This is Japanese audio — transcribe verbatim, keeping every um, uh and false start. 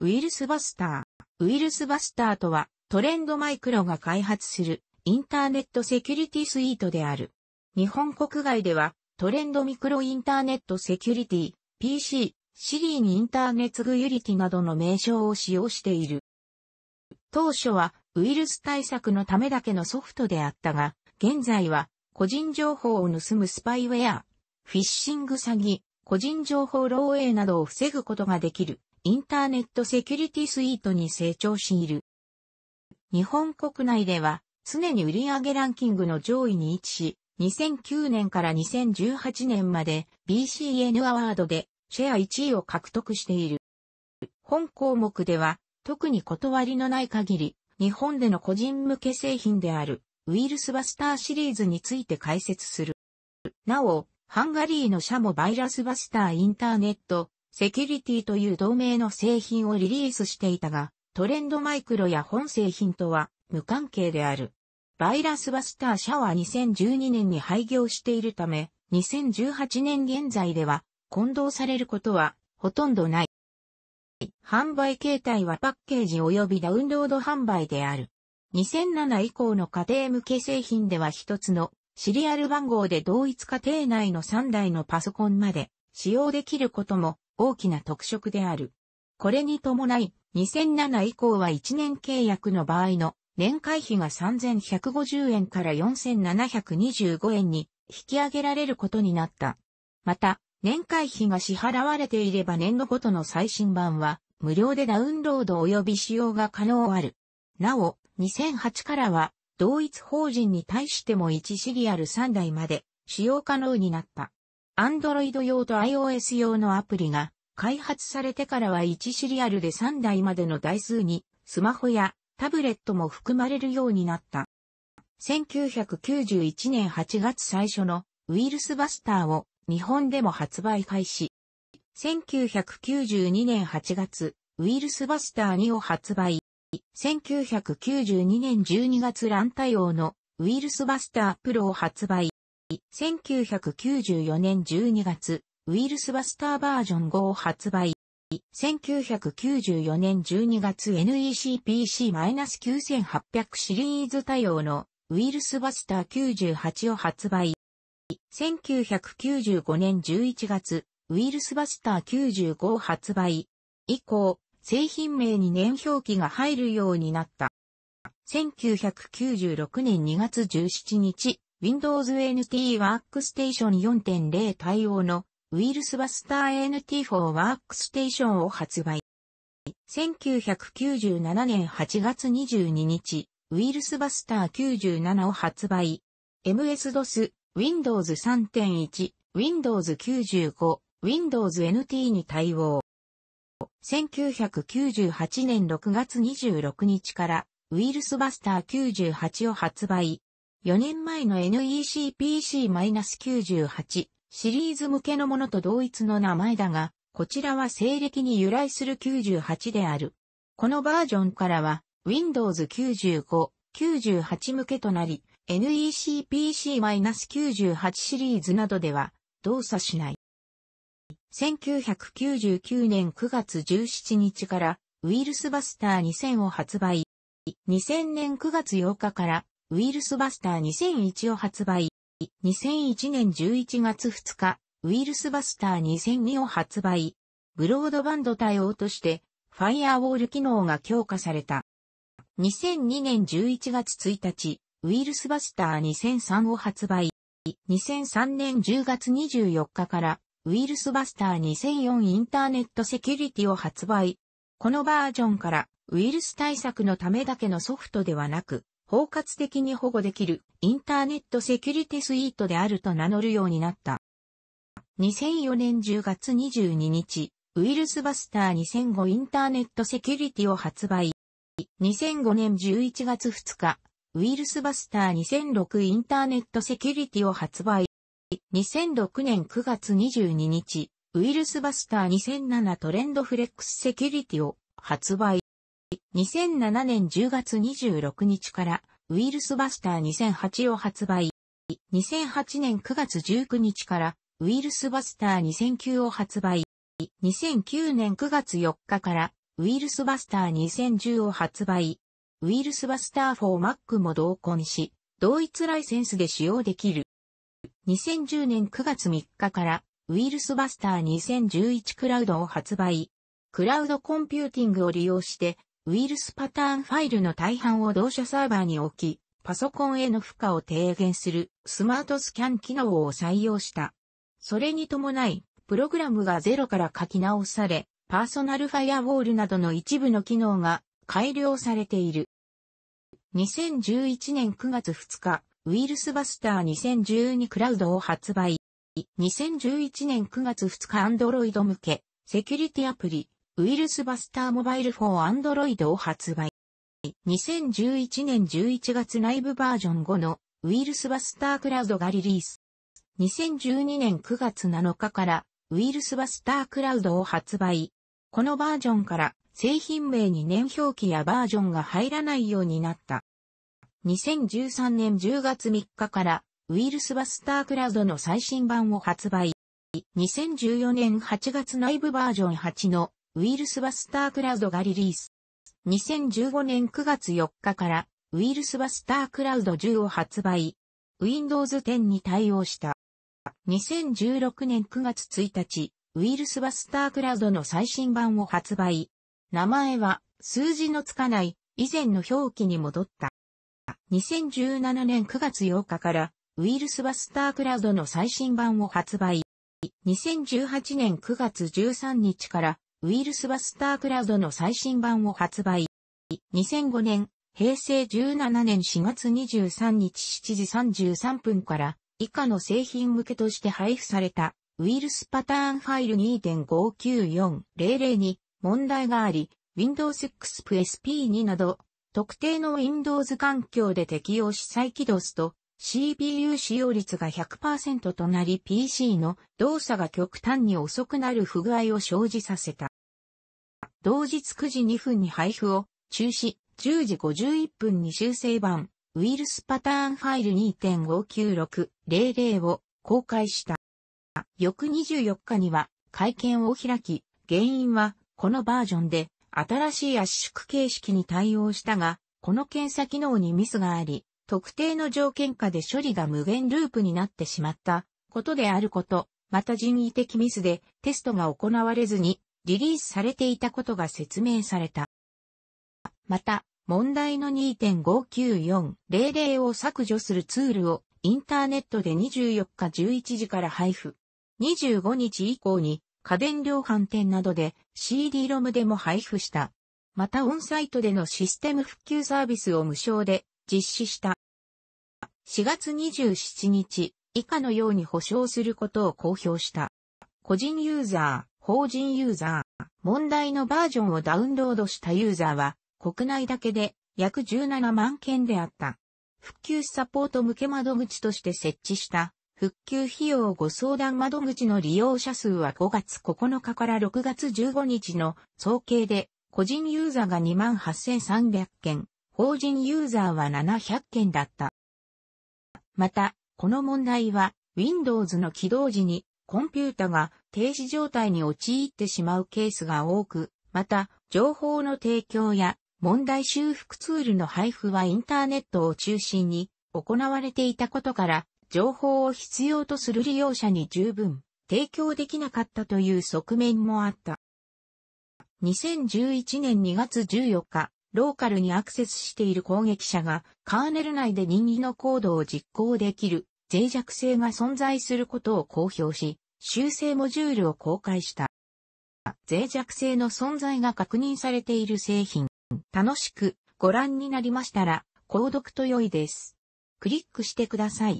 ウイルスバスター。ウイルスバスターとは、トレンドマイクロが開発するインターネットセキュリティスイートである。日本国外では、トレンドミクロインターネットセキュリティ、ピーシー-cillinインターネットセキュリティなどの名称を使用している。当初は、ウイルス対策のためだけのソフトであったが、現在は、個人情報を盗むスパイウェア、フィッシング詐欺、個人情報漏洩などを防ぐことができるインターネットセキュリティスイートに成長している。日本国内では常に売上ランキングの上位に位置し、にせんきゅうねんからにせんじゅうはちねんまで ビーシーエヌ アワードでシェアいちいを獲得している。本項目では特に断りのない限り、日本での個人向け製品であるウイルスバスターシリーズについて解説する。なお、ハンガリーのシャモバイラスバスターインターネットセキュリティという同名の製品をリリースしていたが、トレンドマイクロや本製品とは無関係である。バイラスバスター社はにせんじゅうにねんに廃業しているため、にせんじゅうはちねん現在では混同されることはほとんどない。販売形態はパッケージ及びダウンロード販売である。にせんなな以降の家庭向け製品では一つのシリアル番号で同一家庭内のさんだいのパソコンまで使用できることも大きな特色である。これに伴い、にせんなな以降はいちねん契約の場合の年会費がさんぜんひゃくごじゅうえんからよんせんななひゃくにじゅうごえんに引き上げられることになった。また、年会費が支払われていれば年度ごとの最新版は無料でダウンロード及び使用が可能ある。なお、にせんはちからは、同一法人に対してもいちシリアルさんだいまで使用可能になった。Android 用と iOS 用のアプリが開発されてからはいちシリアルでさんだいまでの台数にスマホやタブレットも含まれるようになった。せんきゅうひゃくきゅうじゅういちねんはちがつ最初のウイルスバスターを日本でも発売開始。せんきゅうひゃくきゅうじゅうにねんはちがつ、ウイルスバスターにを発売。せんきゅうひゃくきゅうじゅうにねんじゅうにがつラン対応のウイルスバスタープロを発売。せんきゅうひゃくきゅうじゅうよねんじゅうにがつウイルスバスターバージョンごを発売。せんきゅうひゃくきゅうじゅうよねんじゅうにがつ エヌイーシーピーシーきゅうはちゼロゼロ シリーズ対応のウイルスバスターきゅうじゅうはちを発売。せんきゅうひゃくきゅうじゅうごねんじゅういちがつウイルスバスターきゅうじゅうごを発売。以降、製品名に年表記が入るようになった。せんきゅうひゃくきゅうじゅうろくねんにがつじゅうしちにち、Windows エヌティー ワークステーション よんてんゼロ 対応のウイルスバスター エヌティーフォー ワークステーションを発売。せんきゅうひゃくきゅうじゅうななねんはちがつにじゅうににち、ウイルスバスターきゅうじゅうななを発売。エムエスドス、Windows さんてんいち、Windows きゅうじゅうご、Windows エヌティー に対応。せんきゅうひゃくきゅうじゅうはちねんろくがつにじゅうろくにちからウイルスバスターきゅうじゅうはちを発売。よねんまえの エヌイーシーピーシーきゅうじゅうはち シリーズ向けのものと同一の名前だが、こちらは西暦に由来するきゅうじゅうはちである。このバージョンからは Windows きゅうじゅうご、きゅうじゅうはち向けとなり、エヌイーシーピーシーきゅうじゅうはち シリーズなどでは動作しない。せんきゅうひゃくきゅうじゅうきゅうねんくがつじゅうしちにちからウイルスバスターにせんを発売。にせんねんくがつようかからウイルスバスターにせんいちを発売。にせんいちねんじゅういちがつふつかウイルスバスターにせんにを発売。ブロードバンド対応としてファイアウォール機能が強化された。にせんにねんじゅういちがつついたちウイルスバスターにせんさんを発売。にせんさんねんじゅうがつにじゅうよっかからウイルスバスターにせんよんインターネットセキュリティを発売。このバージョンからウイルス対策のためだけのソフトではなく、包括的に保護できるインターネットセキュリティスイートであると名乗るようになった。にせんよねんじゅうがつにじゅうににち、ウイルスバスターにせんごインターネットセキュリティを発売。にせんごねんじゅういちがつふつか、ウイルスバスターにせんろくインターネットセキュリティを発売。にせんろくねんくがつにじゅうににち、ウイルスバスターにせんななトレンドフレックスセキュリティを発売。にせんななねんじゅうがつにじゅうろくにちからウイルスバスターにせんはちを発売。にせんはちねんくがつじゅうくにちからウイルスバスターにせんきゅうを発売。にせんきゅうねんくがつよっかからウイルスバスターにせんじゅうを発売。ウイルスバスター for Mac も同梱し、同一ライセンスで使用できる。にせんじゅうねんくがつみっかからウイルスバスターにせんじゅういちクラウドを発売。クラウドコンピューティングを利用して、ウイルスパターンファイルの大半を同社サーバーに置き、パソコンへの負荷を低減するスマートスキャン機能を採用した。それに伴い、プログラムがゼロから書き直され、パーソナルファイアウォールなどの一部の機能が改良されている。にせんじゅういちねんくがつふつか、ウイルスバスターにせんじゅうにクラウドを発売。にせんじゅういちねんくがつふつかAndroid向け、セキュリティアプリ、ウイルスバスターモバイル for Android を発売。にせんじゅういちねんじゅういちがつ内部バージョンごのウイルスバスタークラウドがリリース。にせんじゅうにねんくがつなのかからウイルスバスタークラウドを発売。このバージョンから製品名に年表記やバージョンが入らないようになった。にせんじゅうさんねんじゅうがつみっかからウイルスバスタークラウドの最新版を発売。にせんじゅうよねんはちがつ内部バージョンはちのウイルスバスタークラウドがリリース。にせんじゅうごねんくがつよっかからウイルスバスタークラウドじゅうを発売。ウィンドウズテンに対応した。にせんじゅうろくねんくがつついたち、ウイルスバスタークラウドの最新版を発売。名前は数字のつかない以前の表記に戻った。にせんじゅうななねんくがつようかからウイルスバスタークラウドの最新版を発売。にせんじゅうはちねんくがつじゅうさんにちからウイルスバスタークラウドの最新版を発売。にせんごねん、へいせいじゅうななねんしがつにじゅうさんにちしちじさんじゅうさんぷんから以下の製品向けとして配布されたウイルスパターンファイル にてんごきゅうよんまるまる に問題があり、ウィンドウズエックスピーエスピーツー など特定の Windows 環境で適用し再起動すと シーピーユー 使用率が ひゃくパーセント となり ピーシー の動作が極端に遅くなる不具合を生じさせた。同日くじにふんに配布を中止、じゅうじごじゅういっぷんに修正版、ウイルスパターンファイル にてんごきゅうろくまるまる を公開した。翌にじゅうよっかには会見を開き、原因はこのバージョンで新しい圧縮形式に対応したが、この検査機能にミスがあり、特定の条件下で処理が無限ループになってしまったことであること、また人為的ミスでテストが行われずにリリースされていたことが説明された。また、問題の にてんごきゅうよんまるまる を削除するツールをインターネットでにじゅうよっかじゅういちじから配布。にじゅうごにち以降に家電量販店などで シーディーロム でも配布した。またオンサイトでのシステム復旧サービスを無償で実施した。しがつにじゅうしちにち以下のように保証することを公表した。個人ユーザー、法人ユーザー、問題のバージョンをダウンロードしたユーザーは国内だけで約じゅうななまんけんであった。復旧サポート向け窓口として設置した復旧費用ご相談窓口の利用者数はごがつここのかからろくがつじゅうごにちの総計で個人ユーザーが にまんはっせんさんびゃくけん、法人ユーザーはななひゃくけんだった。また、この問題は Windows の起動時にコンピュータが停止状態に陥ってしまうケースが多く、また、情報の提供や問題修復ツールの配布はインターネットを中心に行われていたことから、情報を必要とする利用者に十分提供できなかったという側面もあった。にせんじゅういちねんにがつじゅうよっか、ローカルにアクセスしている攻撃者がカーネル内で任意のコードを実行できる脆弱性が存在することを公表し、修正モジュールを公開した。脆弱性の存在が確認されている製品。楽しくご覧になりましたら、購読と良いです。クリックしてください。